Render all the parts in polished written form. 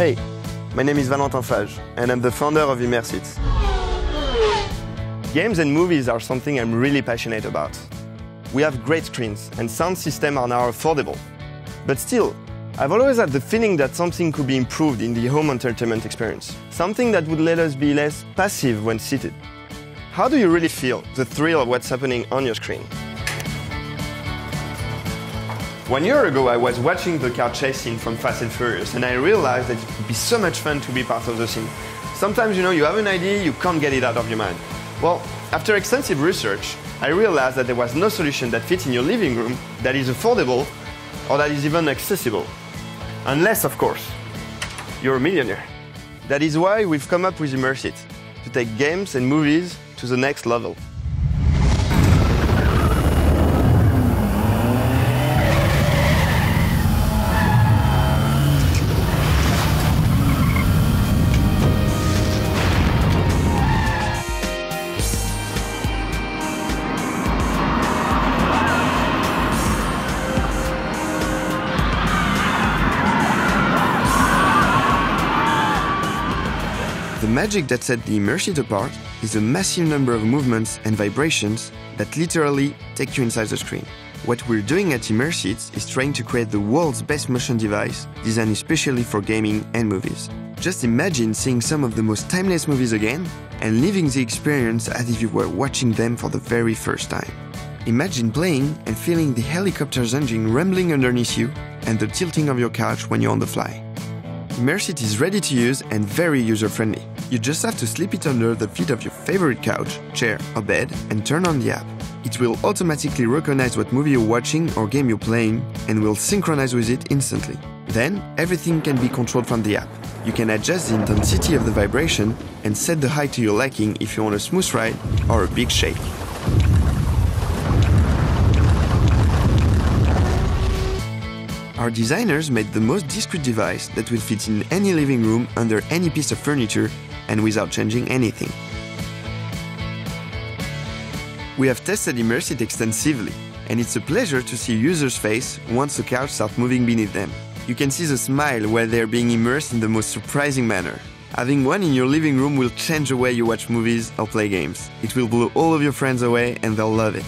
Hey, my name is Valentin Fage, and I'm the founder of Immersit. Games and movies are something I'm really passionate about. We have great screens, and sound systems are now affordable. But still, I've always had the feeling that something could be improved in the home entertainment experience, something that would let us be less passive when seated. How do you really feel the thrill of what's happening on your screen? 1 year ago, I was watching the car chase scene from Fast and Furious, and I realized that it would be so much fun to be part of the scene. Sometimes, you have an idea, you can't get it out of your mind. Well, after extensive research, I realized that there was no solution that fits in your living room, that is affordable, or that is even accessible. Unless, of course, you're a millionaire. That is why we've come up with Immersit, to take games and movies to the next level. The magic that set the Immersit apart is the massive number of movements and vibrations that literally take you inside the screen. What we're doing at Immersit is trying to create the world's best motion device designed especially for gaming and movies. Just imagine seeing some of the most timeless movies again and living the experience as if you were watching them for the very first time. Imagine playing and feeling the helicopter's engine rumbling underneath you and the tilting of your couch when you're on the fly. Immersit is ready to use and very user-friendly. You just have to slip it under the feet of your favorite couch, chair or bed and turn on the app. It will automatically recognize what movie you're watching or game you're playing and will synchronize with it instantly. Then, everything can be controlled from the app. You can adjust the intensity of the vibration and set the height to your liking if you want a smooth ride or a big shake. Our designers made the most discreet device that will fit in any living room under any piece of furniture and without changing anything. We have tested Immersit extensively, and it's a pleasure to see users' face once the couch starts moving beneath them. You can see the smile while they're being immersed in the most surprising manner. Having one in your living room will change the way you watch movies or play games. It will blow all of your friends away and they'll love it.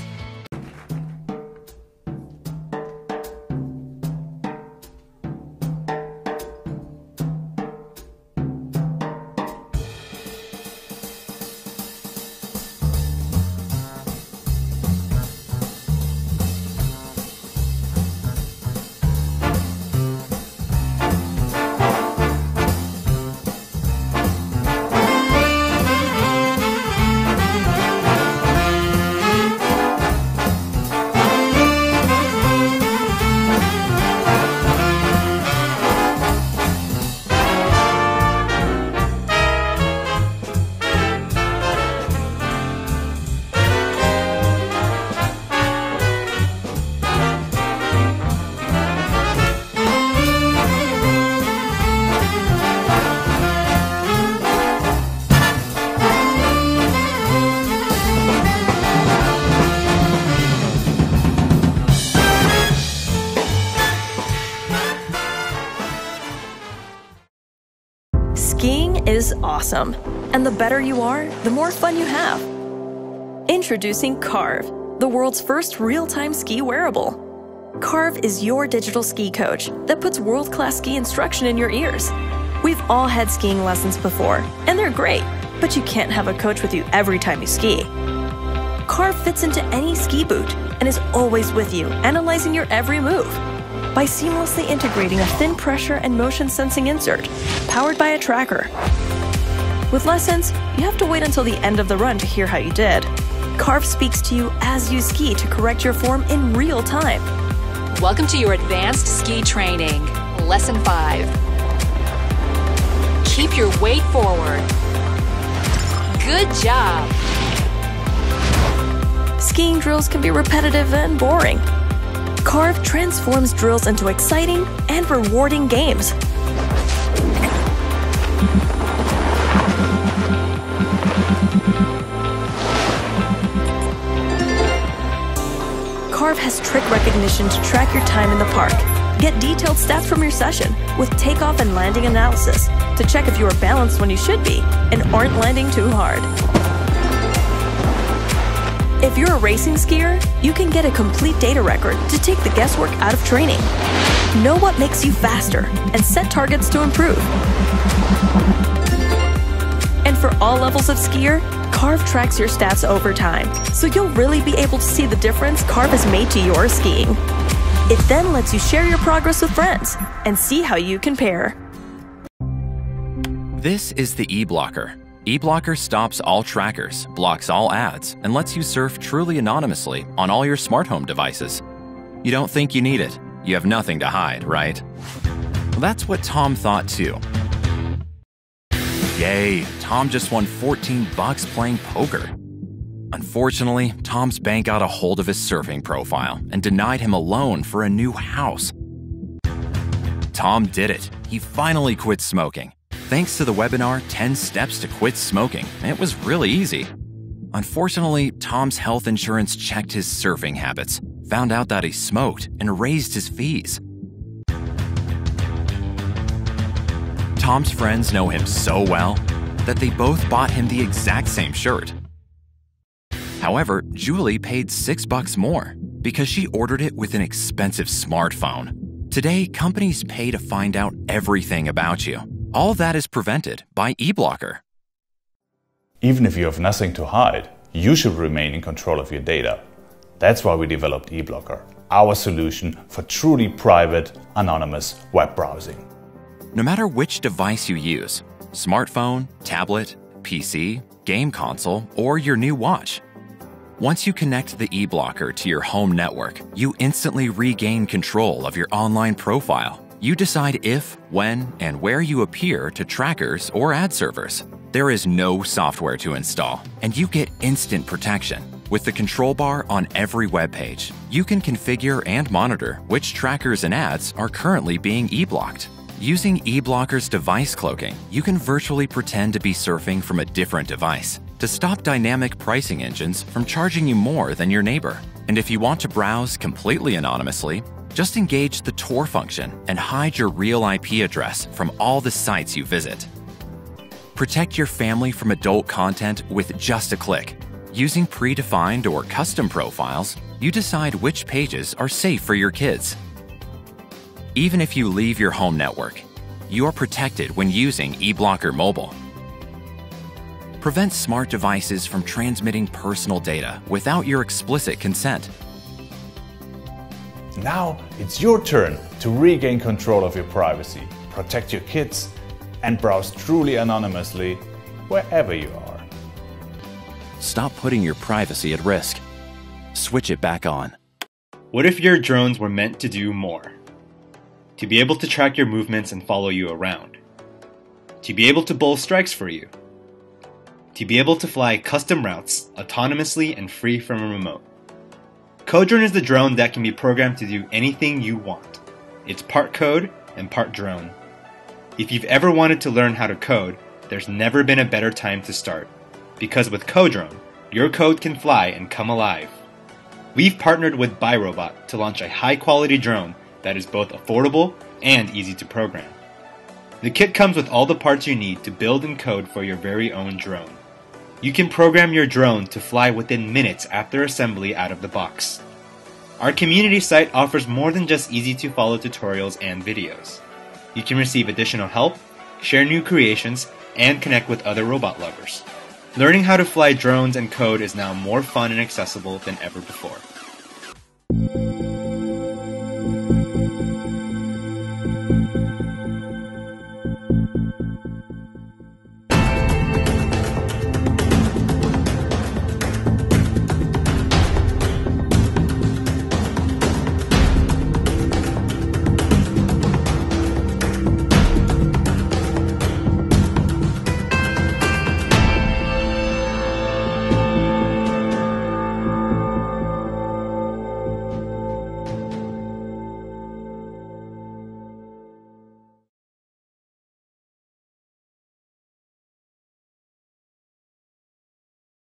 Skiing is awesome, and the better you are, the more fun you have. Introducing Carv, the world's first real-time ski wearable. Carv is your digital ski coach that puts world-class ski instruction in your ears. We've all had skiing lessons before, and they're great, but you can't have a coach with you every time you ski. Carv fits into any ski boot and is always with you, analyzing your every move. By seamlessly integrating a thin pressure and motion sensing insert, powered by a tracker. With lessons, you have to wait until the end of the run to hear how you did. Carv speaks to you as you ski to correct your form in real time. Welcome to your advanced ski training, lesson 5. Keep your weight forward. Good job. Skiing drills can be repetitive and boring. Carv transforms drills into exciting and rewarding games. Carv has trick recognition to track your time in the park, Get detailed stats from your session with takeoff and landing analysis to check if you are balanced when you should be and aren't landing too hard. If you're a racing skier, you can get a complete data record to take the guesswork out of training. Know what makes you faster and set targets to improve. And for all levels of skier, Carv tracks your stats over time, so you'll really be able to see the difference Carv has made to your skiing. It then lets you share your progress with friends and see how you compare. This is the eBlocker. eBlocker stops all trackers, blocks all ads, and lets you surf truly anonymously on all your smart home devices. You don't think you need it. You have nothing to hide, right? Well, that's what Tom thought too. Yay, Tom just won $14 playing poker. Unfortunately, Tom's bank got a hold of his surfing profile and denied him a loan for a new house. Tom did it. He finally quit smoking. Thanks to the webinar, 10 Steps to Quit Smoking, it was really easy. Unfortunately, Tom's health insurance checked his surfing habits, found out that he smoked, and raised his fees. Tom's friends know him so well that they both bought him the exact same shirt. However, Julie paid $6 more because she ordered it with an expensive smartphone. Today, companies pay to find out everything about you. All that is prevented by eBlocker. Even if you have nothing to hide, you should remain in control of your data. That's why we developed eBlocker, our solution for truly private, anonymous web browsing. No matter which device you use, smartphone, tablet, PC, game console, or your new watch, once you connect the eBlocker to your home network, you instantly regain control of your online profile. You decide if, when, and where you appear to trackers or ad servers. There is no software to install, and you get instant protection. With the control bar on every web page, you can configure and monitor which trackers and ads are currently being eBlocked. Using eBlocker's device cloaking, you can virtually pretend to be surfing from a different device to stop dynamic pricing engines from charging you more than your neighbor. And if you want to browse completely anonymously, just engage the Tor function and hide your real IP address from all the sites you visit. Protect your family from adult content with just a click. Using predefined or custom profiles, you decide which pages are safe for your kids. Even if you leave your home network, you are protected when using eBlocker Mobile. Prevent smart devices from transmitting personal data without your explicit consent. Now it's your turn to regain control of your privacy, protect your kids, and browse truly anonymously wherever you are. Stop putting your privacy at risk. Switch it back on. What if your drones were meant to do more? To be able to track your movements and follow you around. To be able to bowl strikes for you. To be able to fly custom routes autonomously and free from a remote. CoDrone is the drone that can be programmed to do anything you want. It's part code and part drone. If you've ever wanted to learn how to code, there's never been a better time to start. Because with CoDrone, your code can fly and come alive. We've partnered with Byrobot to launch a high-quality drone that is both affordable and easy to program. The kit comes with all the parts you need to build and code for your very own drone. You can program your drone to fly within minutes after assembly out of the box. Our community site offers more than just easy-to-follow tutorials and videos. You can receive additional help, share new creations, and connect with other robot lovers. Learning how to fly drones and code is now more fun and accessible than ever before.